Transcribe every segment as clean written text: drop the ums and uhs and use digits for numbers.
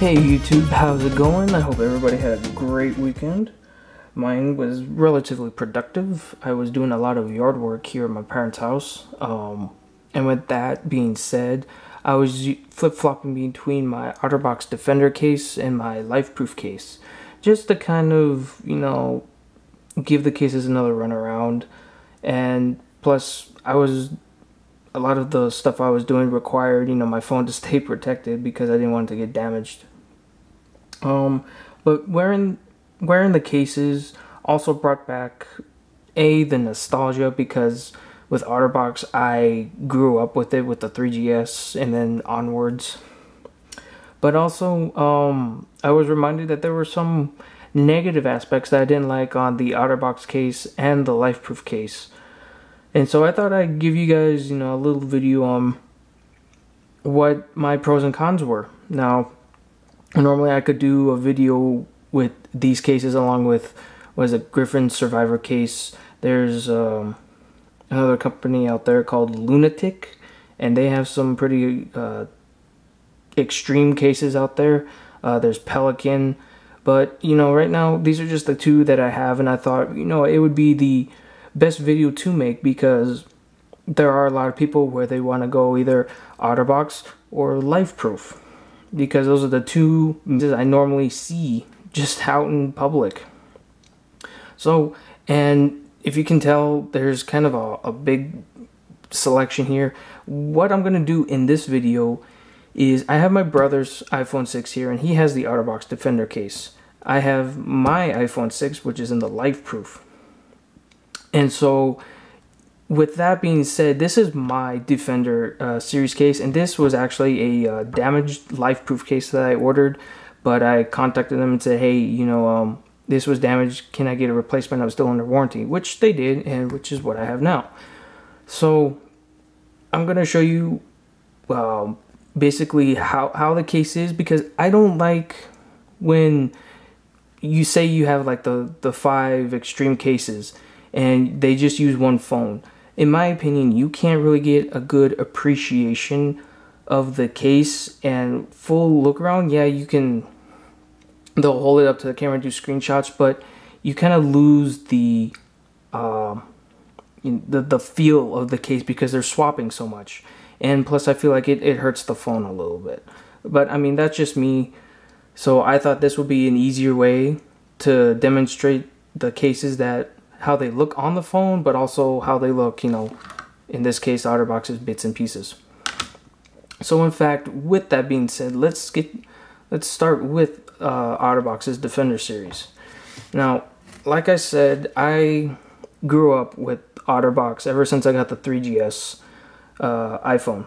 Hey YouTube, how's it going? I hope everybody had a great weekend. Mine was relatively productive. I was doing a lot of yard work here at my parents' house. And with that being said, I was flip-flopping between my Otterbox Defender case and my LifeProof case, just to kind of, you know, give the cases another run around. And plus, a lot of the stuff I was doing required, you know, my phone to stay protected because I didn't want it to get damaged. But wearing the cases also brought back the nostalgia, because with Otterbox, I grew up with it, with the 3GS and then onwards. But also, I was reminded that there were some negative aspects that I didn't like on the Otterbox case and the LifeProof case. And so I thought I'd give you guys, you know, a little video on what my pros and cons were. Now, normally I could do a video with these cases along with, what is it, Griffin Survivor case. There's another company out there called Lunatic, and they have some pretty extreme cases out there. There's Pelican, but, you know, right now these are just the two that I have, and I thought, you know, it would be the best video to make because there are a lot of people where they want to go either Otterbox or LifeProof, because those are the two I normally see just out in public. So, and if you can tell, there's kind of a big selection here. What I'm going to do in this video is I have my brother's iPhone 6 here, and he has the Otterbox Defender case. I have my iPhone 6, which is in the LifeProof. And so, with that being said, this is my Defender series case, and this was actually a damaged LifeProof case that I ordered, but I contacted them and said, hey, you know, this was damaged, can I get a replacement? I was still under warranty, which they did, and which is what I have now. So, I'm going to show you basically how the case is, because I don't like when you say you have like the five extreme cases and they just use one phone. In my opinion, you can't really get a good appreciation of the case and full look around. Yeah, you can, they'll hold it up to the camera and do screenshots, but you kind of lose the feel of the case because they're swapping so much. And plus, I feel like it hurts the phone a little bit. But I mean, that's just me. So I thought this would be an easier way to demonstrate the cases, that how they look on the phone, but also how they look, you know, in this case, Otterbox's bits and pieces. So in fact, with that being said, let's start with Otterbox's Defender series. Now, like I said, I grew up with Otterbox ever since I got the 3GS iPhone,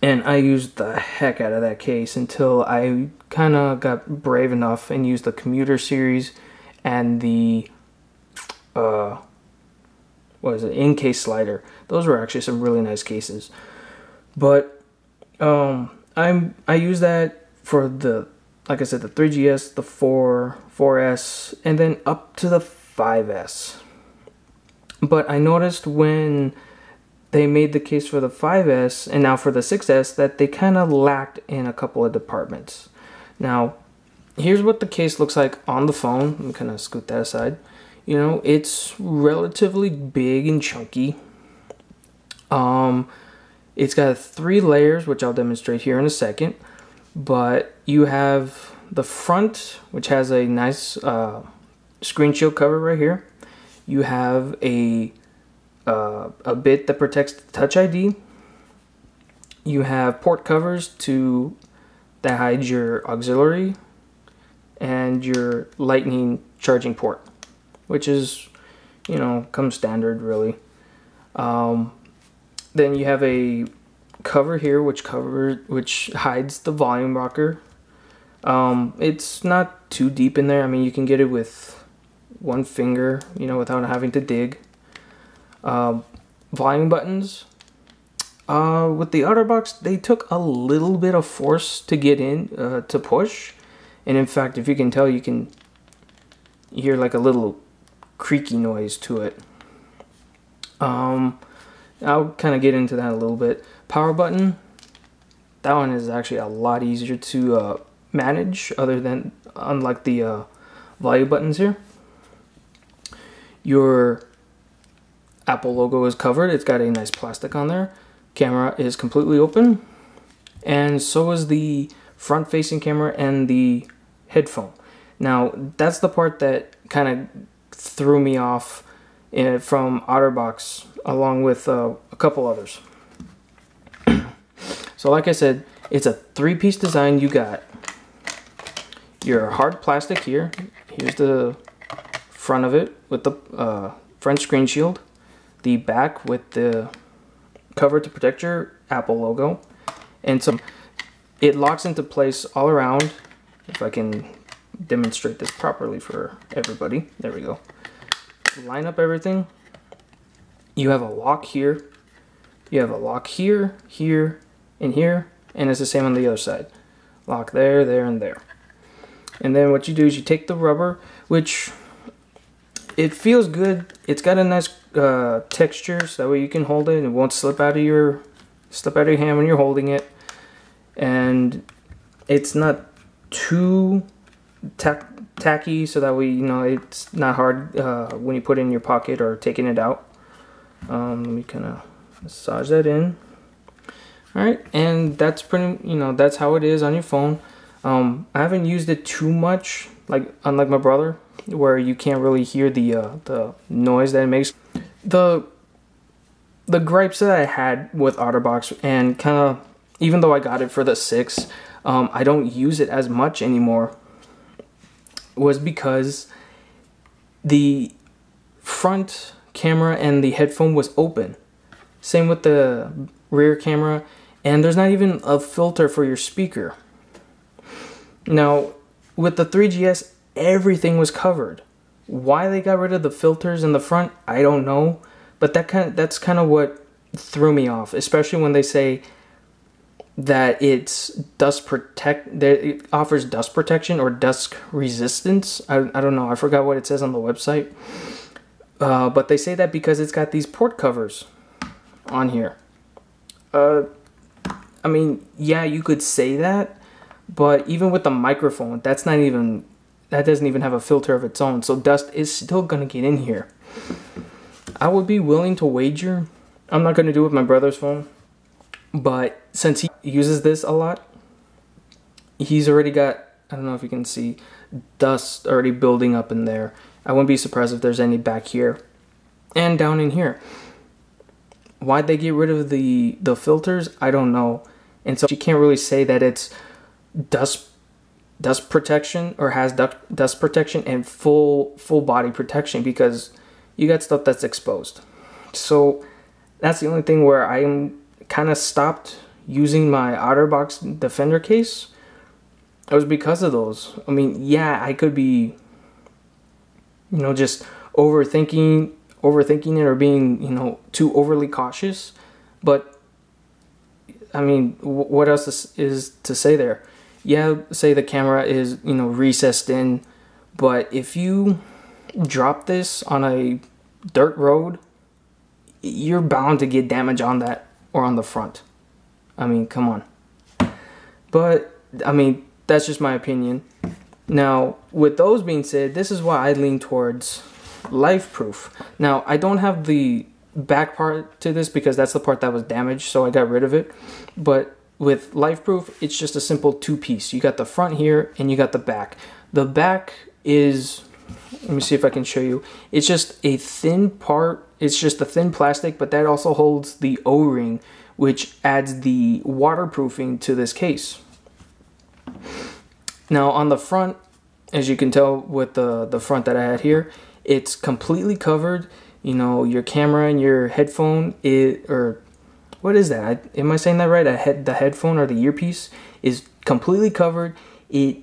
and I used the heck out of that case until I kind of got brave enough and used the commuter series and the in-case slider. Those were actually some really nice cases. But I use that for the, like I said, the 3GS, the 4S, and then up to the 5S. But I noticed when they made the case for the 5S and now for the 6S that they kind of lacked in a couple of departments. Now, here's what the case looks like on the phone. I'm gonna scoot that aside. You know, it's relatively big and chunky. It's got three layers, which I'll demonstrate here in a second. But you have the front, which has a nice screen shield cover right here. You have a bit that protects the Touch ID. You have port covers that hide your auxiliary and your lightning charging port, which is, you know, comes standard really. Then you have a cover here which hides the volume rocker. It's not too deep in there. I mean, you can get it with one finger, you know, without having to dig. Volume buttons. With the Otterbox, they took a little bit of force to get in to push, and in fact, if you can tell, you can hear like a little creaky noise to it. I'll kind of get into that a little bit. Power button, that one is actually a lot easier to manage, other than unlike the volume buttons here. Your Apple logo is covered. It's got a nice plastic on there. Camera is completely open, and so is the front-facing camera and the headphone. Now, that's the part that kind of threw me off from Otterbox, along with a couple others. So like I said, it's a three-piece design. You got your hard plastic here. Here's the front of it with the front screen shield. The back with the cover to protect your Apple logo. And so it locks into place all around. If I can demonstrate this properly for everybody. There we go. Line up everything. You have a lock here. You have a lock here, here, and here. And it's the same on the other side. Lock there, there, and there. And then what you do is you take the rubber, which it feels good. It's got a nice texture, so that way you can hold it and it won't slip out of your hand when you're holding it. And it's not too tacky, so that way, you know, it's not hard when you put it in your pocket or taking it out. Let me kind of massage that in. All right, and that's pretty, you know, that's how it is on your phone. I haven't used it too much, like unlike my brother, where you can't really hear the noise that it makes. The gripes that I had with Otterbox, and kind of, even though I got it for the 6, I don't use it as much anymore, was because the front camera and the headphone was open. Same with the rear camera, and there's not even a filter for your speaker. Now, with the 3GS, everything was covered. Why they got rid of the filters in the front, I don't know, but that's kind of what threw me off, especially when they say that it's that it offers dust protection or dust resistance. I don't know, I forgot what it says on the website, but they say that because it's got these port covers on here. I mean, yeah, you could say that, but even with the microphone, that doesn't even have a filter of its own, so dust is still gonna get in here. I would be willing to wager, I'm not gonna do it with my brother's phone, but since he uses this a lot, he's already got, I don't know if you can see, dust already building up in there. I wouldn't be surprised if there's any back here and down in here. Why'd they get rid of the filters? I don't know. And so you can't really say that it's dust protection or has dust protection and full body protection, because you got stuff that's exposed. So that's the only thing where I'm kind of stopped using my Otterbox Defender case. It was because of those. I mean, yeah, I could be, you know, just overthinking it or being, you know, too overly cautious, but I mean, what else is to say there? Yeah, say the camera is, you know, recessed in, but if you drop this on a dirt road, you're bound to get damage on that or on the front. I mean, come on. But, I mean, that's just my opinion. Now, with those being said, this is why I lean towards LifeProof. Now, I don't have the back part to this because that's the part that was damaged, so I got rid of it. But with LifeProof, it's just a simple two-piece. You got the front here, and you got the back. The back is, let me see if I can show you. It's just a thin part. It's just a thin plastic, but that also holds the O-ring, which adds the waterproofing to this case. Now, on the front, as you can tell with the front that I had here, it's completely covered. You know, your camera and your headphone, or what is that? Am I saying that right? The headphone or the earpiece is completely covered. It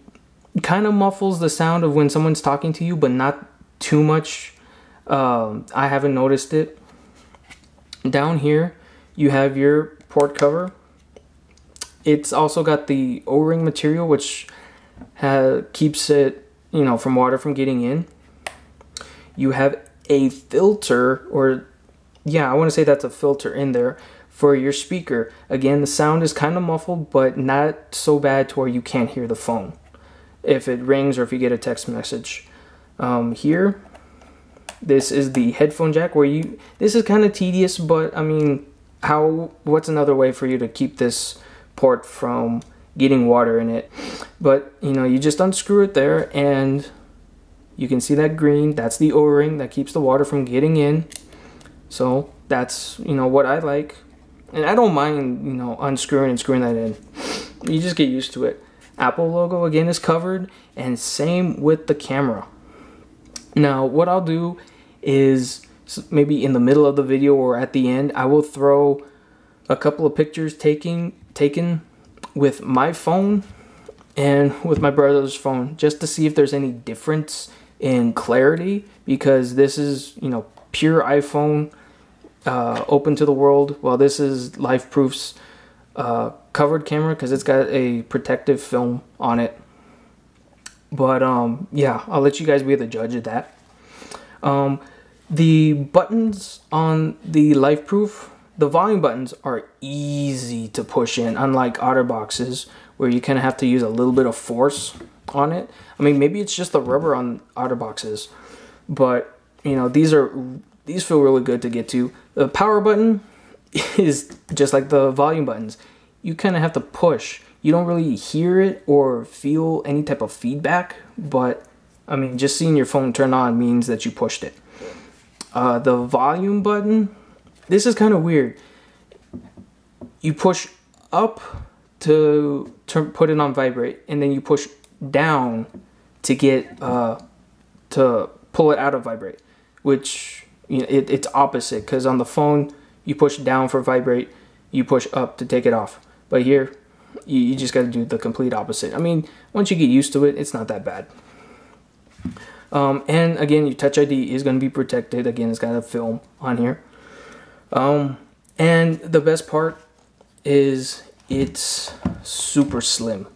kind of muffles the sound of when someone's talking to you, but not too much. I haven't noticed it. Down here, you have your port cover. It's also got the O-ring material, which keeps it, you know, from water from getting in. You have a filter, or yeah, I want to say that's a filter in there for your speaker. Again, the sound is kind of muffled, but not so bad to where you can't hear the phone. if it rings or if you get a text message. Here, this is the headphone jack where you, this is kind of tedious, but I mean, what's another way for you to keep this port from getting water in it? But you know, you just unscrew it there and you can see that green, that's the O-ring that keeps the water from getting in. So that's, you know, what I like. And I don't mind, you know, unscrewing and screwing that in. You just get used to it. Apple logo again is covered, and same with the camera. Now what I'll do is maybe in the middle of the video or at the end, I will throw a couple of pictures taken with my phone and with my brother's phone, just to see if there's any difference in clarity, because this is, you know, pure iPhone open to the world, while this is LifeProof's covered camera because it's got a protective film on it. But yeah, I'll let you guys be the judge of that. The buttons on the LifeProof, the volume buttons are easy to push in, unlike Otterbox's where you kind of have to use a little bit of force on it. I mean, maybe it's just the rubber on Otterbox's, but you know, these feel really good to get to. The power button is just like the volume buttons. You kind of have to push. You don't really hear it or feel any type of feedback, but I mean, just seeing your phone turn on means that you pushed it. The volume button, this is kind of weird. You push up to put it on vibrate, and then you push down to get to pull it out of vibrate, which, you know, it's opposite, because on the phone you push down for vibrate, you push up to take it off, but here you just got to do the complete opposite. I mean, once you get used to it, it's not that bad. And again, your Touch ID is going to be protected. Again, it's got a film on here. And the best part is it's super slim.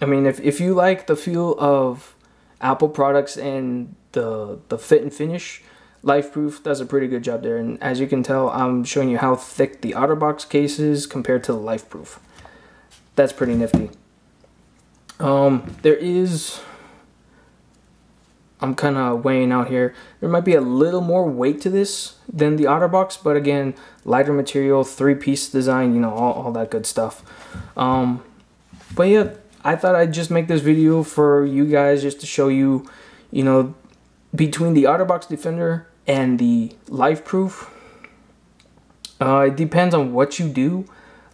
I mean, if you like the feel of Apple products and the fit and finish, LifeProof does a pretty good job there. And as you can tell, I'm showing you how thick the Otterbox case is compared to the LifeProof. That's pretty nifty. There is, I'm kind of weighing out here, there might be a little more weight to this than the Otterbox, but again, lighter material, three-piece design, you know, all that good stuff. But yeah, I thought I'd just make this video for you guys, just to show you, you know, between the Otterbox Defender and the LifeProof, it depends on what you do.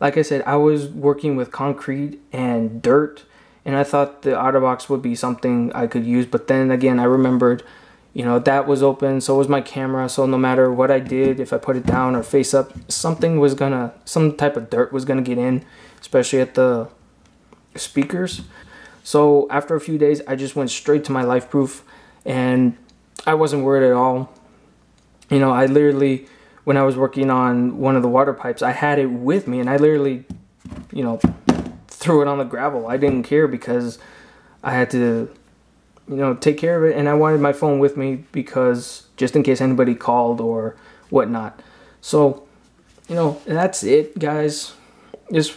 Like I said, I was working with concrete and dirt, and I thought the Otterbox would be something I could use, but then again, I remembered, you know, that was open, so was my camera, so no matter what I did, if I put it down or face up, some type of dirt was gonna get in, especially at the speakers. So after a few days, I just went straight to my LifeProof, and I wasn't worried at all. You know, I literally, when I was working on one of the water pipes, I had it with me, and I literally, you know, threw it on the gravel. I didn't care because I had to, you know, take care of it, and I wanted my phone with me because just in case anybody called or whatnot. So, you know, that's it, guys. Just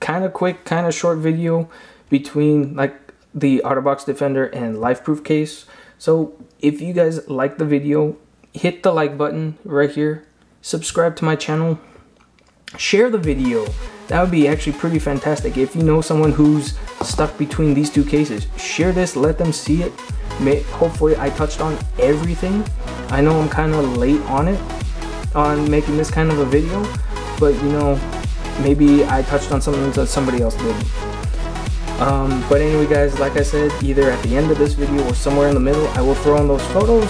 kind of quick, kind of short video between like the Otterbox Defender and LifeProof case. So if you guys like the video, hit the like button right here, subscribe to my channel, share the video. That would be actually pretty fantastic. If you know someone who's stuck between these two cases, share this, let them see it. Hopefully I touched on everything. I know I'm kind of late on it, on making this kind of a video, but you know, maybe I touched on something that somebody else didn't. But anyway guys, like I said, either at the end of this video or somewhere in the middle, I will throw in those photos.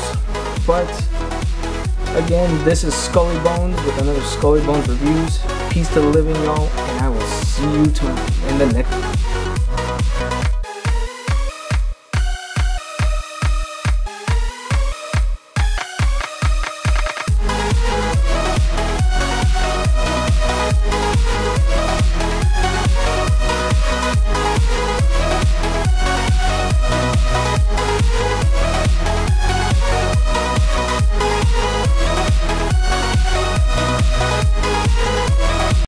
But again, this is Scully Bones with another Scully Bones Reviews. Peace to the living, y'all, and I will see you in the next